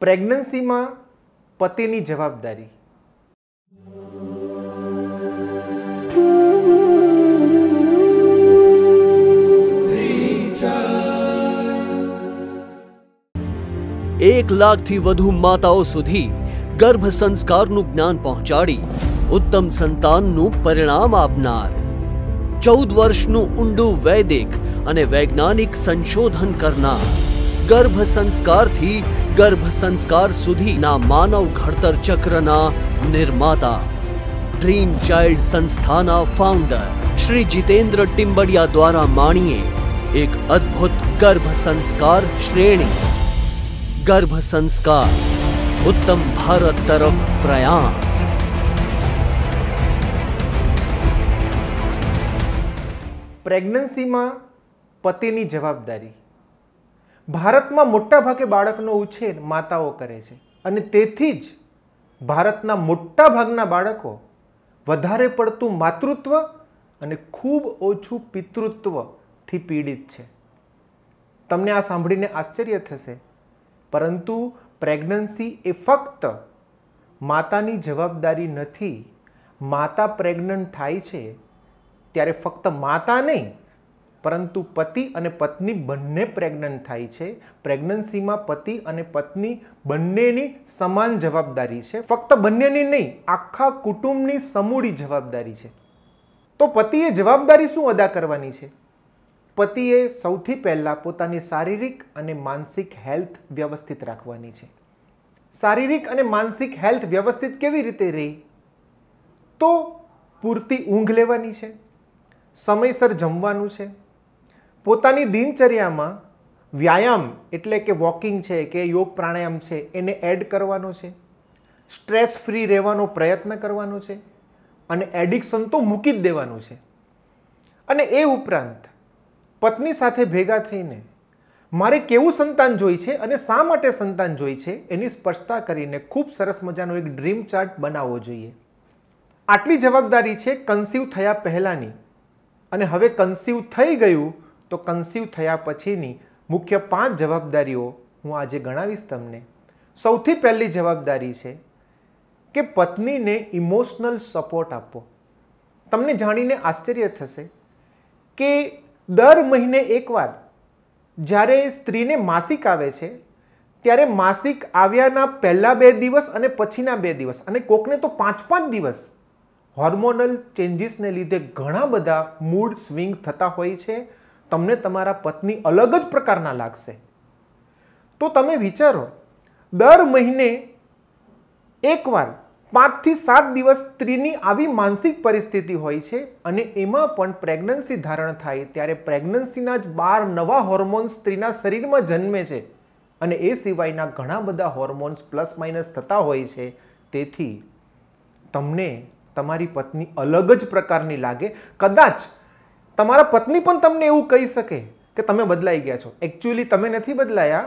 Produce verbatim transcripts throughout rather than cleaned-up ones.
Pregnancy में पतिनी जवाबदारी। एक लाख थी वधु माताओं सुधी गर्भ संस्कार नु ज्ञान पहुंचाड़ी उत्तम संतान नु परिणाम आपनार चौदह वर्ष नु ऊंडू वैदिक अने वैज्ञानिक संशोधन करना गर्भ संस्कार थी गर्भ संस्कार सुधी ना मानव घड़तर चक्र ना निर्माता ड्रीम चाइल्ड संस्थाना फाउंडर श्री जितेंद्र टिम्बड़िया द्वारा मानिए एक अद्भुत गर्भ संस्कार श्रेणी। गर्भ संस्कार उत्तम भारत तरफ प्रयाण। प्रेग्नन्सी में पतिनी जवाबदारी। भारत में मोटा भागे बाळकनो उछेर माताओ करे छे अने तेथी ज भारतना मोटा भागना बाळको वधारे पड़तुं मातृत्व अने खूब ओछुं पितृत्व थी पीड़ित छे। तमने आ सांभळीने आश्चर्य थशे, परंतु प्रेग्नन्सी ए फक्त मातानी जवाबदारी नथी। माता प्रेग्नंट थाय छे त्यारे फक्त माता नहीं परंतु पति अने पत्नी बंने प्रेग्नंट थाय छे। प्रेग्नन्सी में पति अने पत्नी बंनेनी समान जवाबदारी छे, फक्त बंनेनी नहीं आखा कुटुंबनी समूड़ी जवाबदारी छे। तो पतिए जवाबदारी शुं अदा करवानी छे? पतिए सौथी पहला पोतानी शारीरिक अने मानसिक हेल्थ व्यवस्थित राखवानी छे। शारीरिक अने मानसिक हेल्थ व्यवस्थित केवी रीते रही? तो पूरती ऊँघ लेवानी छे, समयसर जमवानुं छे, पोतानी दिनचर्या में व्यायाम एटले के वॉकिंग है कि योग प्राणायाम है एने एड करवानो छे, स्ट्रेस फ्री रहेवानो प्रयत्न करवानो छे अने एडिक्शन तो मूकी ज देवानुं छे। अने ए उपरांत पत्नी साथे भेगा थईने मारे केवुं संतान जोई छे अने शा माटे संतान जोई छे एनी स्पष्टता करीने खूब सरस मजानो एक ड्रीम चार्ट बनाववो जोईए। आटली जवाबदारी छे कन्सीव थया पहेलानी अने हवे कंसीव थई गयुं तो कंसीव थया पछीनी मुख्य पांच जवाबदारीओ हूँ आजे गणावीश तमने। सौथी पहली जवाबदारी छे कि पत्नी ने इमोशनल सपोर्ट आपो। तमने जाणीने आश्चर्य थशे कि दर महीने एकवार ज्यारे स्त्रीने मासिक आवे छे त्यारे मासिक आव्याना पहला बे दिवस अने पछीना बे दिवस अने कोकने तो पांच पांच दिवस हॉर्मोनल चेन्जीस ने लीधे घणा बधा मूड स्विंग थता होय छे। तमने तमारा पत्नी अलग ज प्रकारना लागशे। तो तमे विचारो, दर महीने एकवार पांच थी सात दिवस स्त्रीनी आवी मानसिक परिस्थिति होय छे अने एमां पण प्रेग्नन्सी धारण थाय त्यारे प्रेग्नन्सीना ज बार नवा हॉर्मोन्स स्त्रीना शरीरमां जन्मे छे अने ए सिवायना घणा बधा हॉर्मोन्स प्लस माइनस थता होय छे। तेथी तमने तमारी पत्नी अलग ज प्रकारनी लागे। कदाच तमारा पत्नी पण तमने एवुं कही सके कि तमे बदलाई गया छो, एक्चुअली तमे नथी बदलाया,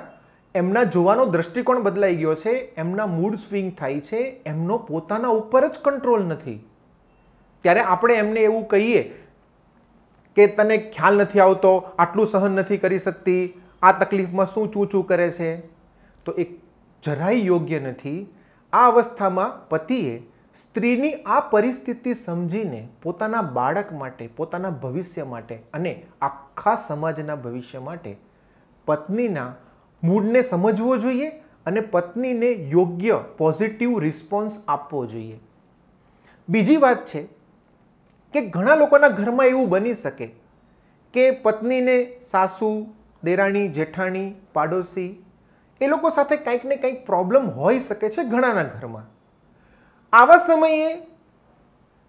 एमना जोवानो दृष्टिकोण बदलाई गयो छे, एमना मूड स्विंग थाय छे, एमनो पोताना उपर ज कंट्रोल नथी। त्यारे आपणे एमने एवुं कहीए कि तने ख्याल नथी आवतो, आटलुं सहन नथी करी शकती, आ तकलीफमां शुं चूचू करे छे, तो एक જરાય योग्य नथी। आ अवस्थामां पतिए स्त्रीनी आ परिस्थिति समझीने पोताना बाळक माटे, पोताना भविष्य माटे अने आखा समाजना भविष्य माटे पत्नीना मूडने समझवो जोईए अने पत्नीने योग्य पॉजिटिव रिस्पोन्स आपवो जोईए। बीजी वात छे कि घणा लोकोना घरमां एवुं बनी सके कि पत्नीने सासू, देराणी, जेठाणी, पाडोशी ए लोको साथे कंईक ने कंईक प्रॉब्लम होई सके छे घणाना घरमां। आवा समये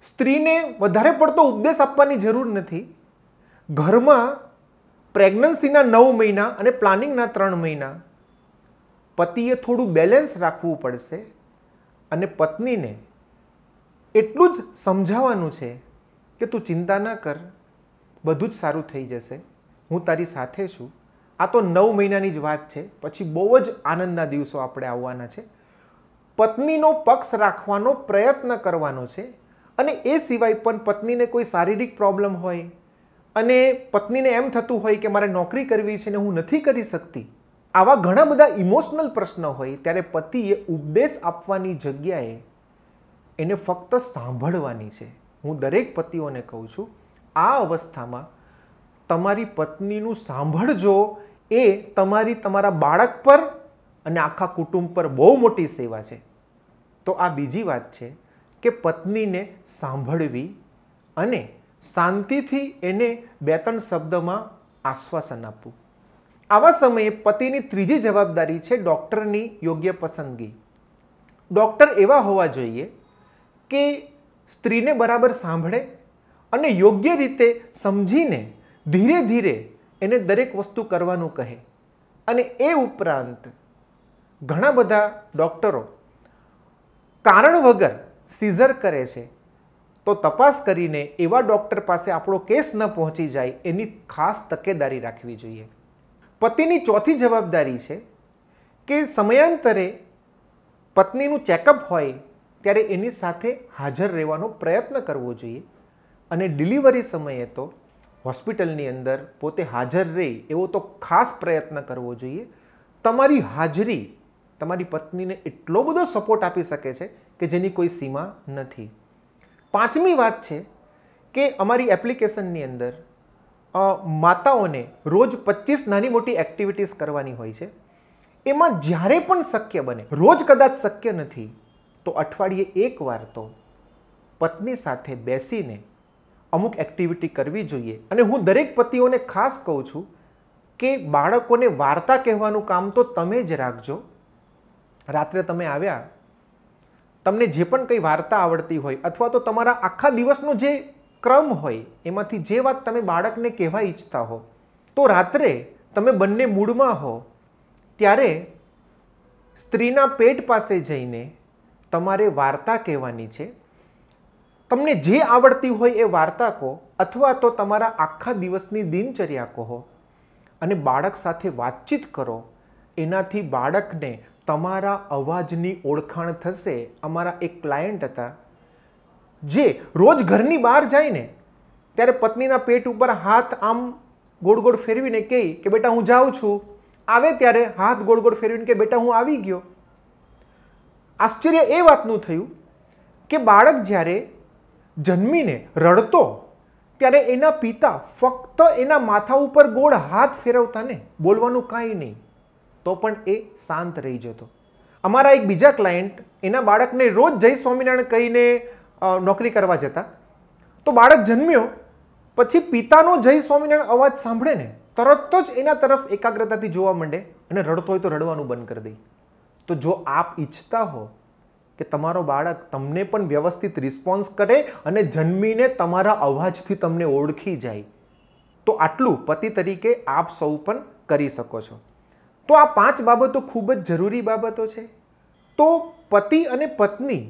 स्त्री ने वधारे पड़तो उपदेश आपवानी जरूर नथी। घर में प्रेग्नन्सीना नौ महीना अने प्लानिंगना त्रण महीना पतिए थोड़ू बेलेंस राखवू पड़शे अने पत्नी ने एटलू ज समझावानुं छे कि तू चिंता ना कर, बधुं ज सारूँ थई जशे, हूँ तारी साथे छूं। आ तो नौ महीनानी ज वात छे, पछी बहू ज आनंदना दिवसो आपणे आववाना छे। पत्नीनो पक्ष राखवानो प्रयत्न करवानो छे अने ए सिवाय पण पत्नीने कोई शारीरिक प्रॉब्लम होय अने पत्नीने एम थतुं होय कि मारे नौकरी करवी छे ने हूँ नथी करी शकती आवा घणा बधा इमोशनल प्रश्न होय त्यारे पतिए उपदेश आपवानी जग्याए एने फक्त सांभळवानी छे। हूँ दरेक पतिओने कहूँ छूं आ अवस्थामां तमारी पत्नीनुं सांभळजो ए तमारी तमारा बाळक पर अने आखा कुटुंब पर बहु मोटी सेवा छे। तो आ बीजी वात छे के पत्नीने सांभळवी अने शांतिथी एने बे त्रण शब्दमां आश्वासन आपवुं। आवा समये पतिनी त्रीजी जवाबदारी छे डॉक्टरनी योग्य पसंदगी। डॉक्टर एवा होवा जोईए के स्त्रीने बराबर सांभळे अने योग्य रीते समझीने धीरे धीरे एने दरेक वस्तु करवानुं कहे। अने ए उपरांत घणा बधा डॉक्टरो कारण वगर सीजर करे छे, तो तपास करीने एवा डॉक्टर पासे आपणो केस न पहोंची जाय एनी खास तकेदारी राखवी जोईए। पतिनी चौथी जवाबदारी है कि समयांतरे पत्नीनु चेकअप होय त्यारे एनी साथे हाजर रहेवानो प्रयत्न करवो जोईए अने डिलिवरी समये तो हॉस्पिटलनी अंदर पोते हाजर रही एवो तो खास प्रयत्न करवो जोईए। तमारी हाजरी तमारी पत्नीने एटलो बधो सपोर्ट आपी सके छे के जेनी कोई सीमा नथी। पांचमी वात छे के अमारी एप्लिकेशननी अंदर आ, माताओने रोज पच्चीस नानी मोटी एक्टिविटीज करवानी होय छे। एमां ज्यारे पण शक्य बने, रोज कदाच शक्य नथी तो अठवाडिये एक वार तो पत्नी साथे बेसीने अमुक एक्टिविटी करवी जोईए। अने हूँ दरेक पतिओने खास कहूँ छूं के बाळकोने वार्ता कहेवानुं काम तो तमे ज राखजो। रात्रे तमे आव्या तमने जे पण कंई वार्ता आवडती होय अथवा तो तमारा आखा दिवसनो जे क्रम होय एमांथी जे वात तमे बाळकने कहेवा इच्छता हो तो रात्रे तमे बंने मूडमां हो त्यारे स्त्रीना पेट पासे जईने तमारे वार्ता कहेवानी छे। तमने जे आवडती होय ए वार्ता को अथवा तो तमारा आखा दिवसनी दिनचर्या कहो अने बाळक साथे वातचीत करो। एनाथी बाळकने तमारा अवाजनी ओळखाण थशे। अमारा एक क्लायंट हता जे रोज घरनी बहार जाए ने त्यारे पत्नीना पेट उपर हाथ आम गोड़ गोड़ फेरवीने कही के बेटा हूँ जाऊँ छूँ, आवे त्यारे हाथ गोड़ गोड़ फेरवीने के बेटा हूँ आवी गयो। आश्चर्य ए वातनुं थयुं के बाळक ज्यारे जन्मीने रड़तो त्यारे एना पिता फक्त एना माथा उपर गोड़ हाथ फेरवता ने बोलवानुं कांई नहीं, तो पण ए शांत रही जतो। अमारा एक बीजा क्लायंट एना बाळकने रोज जय स्वामीनारायण कहीने नौकरी करवा जता तो बाळक जन्म्यो पछी पितानो जय स्वामीनारायण अवाज सांभळे ने तरत ज एना तरफ एकाग्रताथी जोवा मंडे अने रड़तो होय तो रड़वानुं बंद कर दे। तो जो आप इच्छता हो कि तमारो बाळक तमने पण व्यवस्थित रिस्पोन्स करे अने जन्मीने तमारा अवाजथी तमने ओळखी जाए तो आटलुं पति तरीके आप सौ पण करी शको छो। तो आ पांच बाबतो खूब ज जरूरी बाबतो छे। तो पति अने पत्नी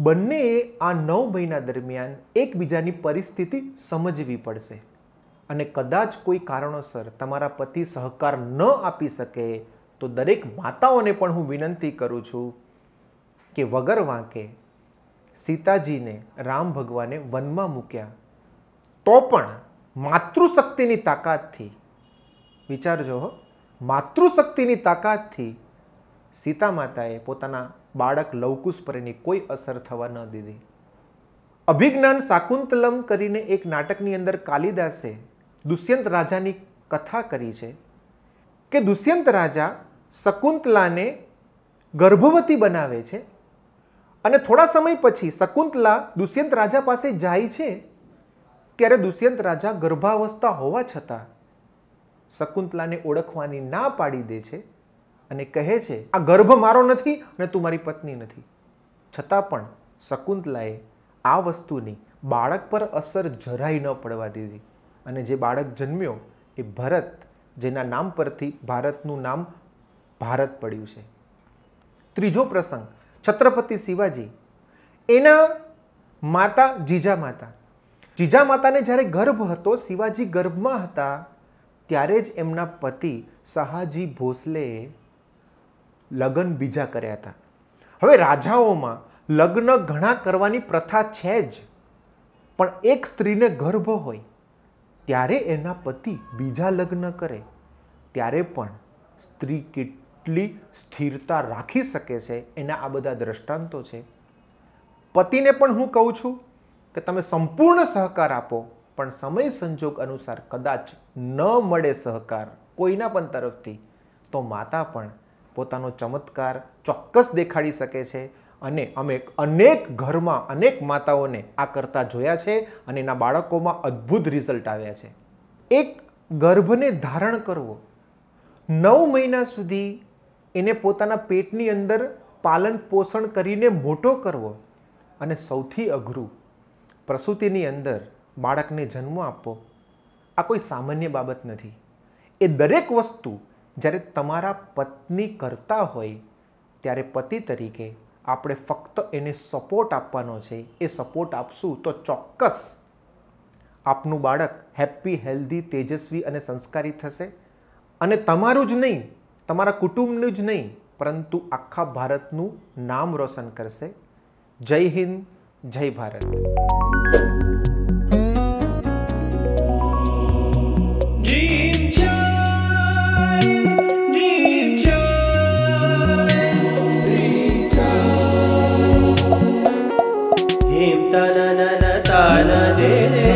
बने आ नौ महीना दरमियान एक बीजानी परिस्थिति समझवी पड़शे अने कदाच कोई कारणोसर तमारा पति सहकार न आपी सके तो दरेक माताओने पण हूँ विनंती करूँ छूं कि वगर वांके सीताजी ने राम भगवाने वन में मूक्या तो पण मातृशक्तिनी ताकतथी, विचारजो हो, मातृशक्तिनी ताकतथी सीता माताए पोताना बाळक लवकुश पर एनी कोई असर थवा न दीधी। अभिज्ञान शाकुंतलम करीने एक नाटकनी अंदर कालिदासे दुष्यंत राजानी कथा करी छे के दुष्यंत राजा शकुंतलाने गर्भवती बनावे छे अने थोड़ा समय पछी शकुंतला दुष्यंत राजा पासे जाय छे त्यारे दुष्यंत राजा गर्भावस्था होवा छतां शकुंतलाने ओळखवानी ना पाडी दे छे अने कहे छे आ गर्भ मारो नथी अने तू मारी पत्नी नथी। छतां पण शकुंतलाए आ वस्तुनी बाळक पर असर જરાય न पड़वा दीधी अने जे बाळक जन्म्यो ए भरत जेना नाम परथी भारतनुं नाम भारत पड्युं छे। त्रीजो प्रसंग छत्रपति शिवाजी एना माता जीजा माता जीजा माताने ज्यारे गर्भ हतो शिवाजी गर्भमां हता त्यारे ज एमना पति सहाजी भोसले लग्न बीजा कर्या था। हवे राजाओमां लग्न घणा करवानी प्रथा छे ज पण एक स्त्रीने गर्भ होय त्यारे एना पति बीजा लग्न करे त्यारे पण स्त्री केटली स्थिरता राखी सके छे एना आ बधा दृष्टांतो छे। पतिने पण हूँ कहूँ छूं के तमे संपूर्ण सहकार आपो पण समय संजोग अनुसार कदाच न मळे सहकार कोईना पण तरफथी तो माता पण पोतानो चमत्कार चोक्कस देखाड़ी सके छे। अने अमे अनेक घर में अनेक माताओं ने आ करता जोया छे अने एना बाळकोमां अद्भुत रिजल्ट आव्या छे। एक गर्भ ने धारण करवो नौ महीना सुधी एने पोताना पेटनी अंदर पालन पोषण करीने मोटो करवो अने सौथी अघरू प्रसूतिनी अंदर बाळकने जन्म आपवो आ कोई सामान्य बाबत नथी। ए दरेक वस्तु ज्यारे तमारा पत्नी करता होय त्यारे पति तरीके आपणे फक्त एने सपोर्ट आपवानो छे। ए सपोर्ट आपशुं तो चोक्कस आपनुं बाळक हेप्पी हेल्धी तेजस्वी अने संस्कारी थशे अने तमारुं ज नहीं तमारा कुटुंबनुं ज नहीं परंतु आखा भारतनुं नाम रोशन करशे। जय हिंद, जय Bharat. na na na na na na